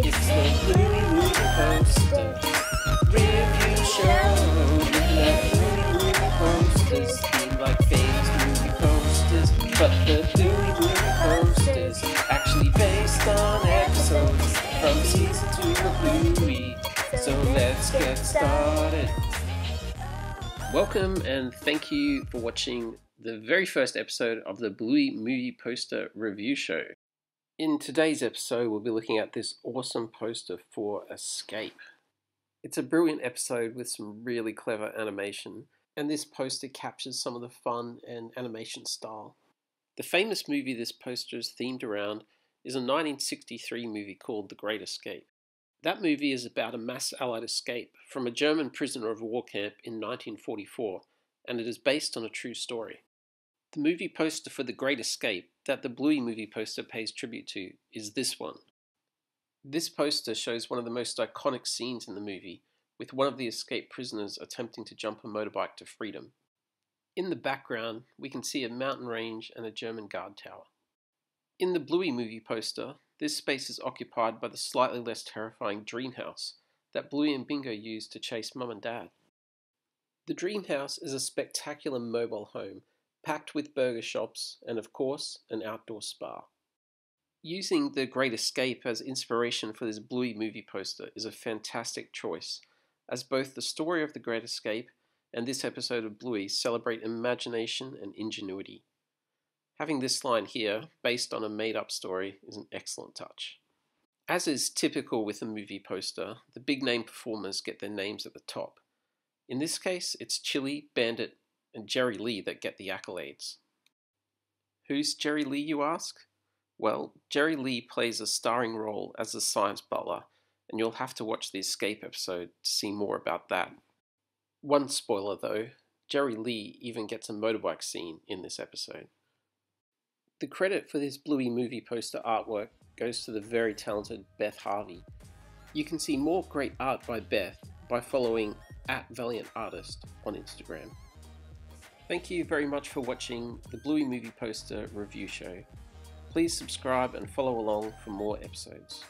It's the Bluey posters. Review show. The Bluey posters seem like famous movie posters, but the Bluey posters actually based on episodes from season 2 of Bluey. So let's get started. Welcome and thank you for watching the very first episode of the Bluey Movie Poster Review Show. In today's episode, we'll be looking at this awesome poster for Escape. It's a brilliant episode with some really clever animation, and this poster captures some of the fun and animation style. The famous movie this poster is themed around is a 1963 movie called The Great Escape. That movie is about a mass Allied escape from a German prisoner of war camp in 1944, and it is based on a true story. The movie poster for The Great Escape that the Bluey movie poster pays tribute to is this one. This poster shows one of the most iconic scenes in the movie, with one of the escaped prisoners attempting to jump a motorbike to freedom. In the background, we can see a mountain range and a German guard tower. In the Bluey movie poster, this space is occupied by the slightly less terrifying dream house that Bluey and Bingo use to chase Mum and Dad. The dream house is a spectacular mobile home packed with burger shops and, of course, an outdoor spa. Using The Great Escape as inspiration for this Bluey movie poster is a fantastic choice, as both the story of The Great Escape and this episode of Bluey celebrate imagination and ingenuity. Having this line here, based on a made-up story, is an excellent touch. As is typical with a movie poster, the big-name performers get their names at the top. In this case, it's Chilli, Bandit, and Jerry Lee that get the accolades. Who's Jerry Lee, you ask? Well, Jerry Lee plays a starring role as the science butler, and you'll have to watch the Escape episode to see more about that. One spoiler though, Jerry Lee even gets a motorbike scene in this episode. The credit for this Bluey movie poster artwork goes to the very talented Beth Harvey. You can see more great art by Beth by following @ValiantArtist on Instagram. Thank you very much for watching the Bluey Movie Poster Review Show. Please subscribe and follow along for more episodes.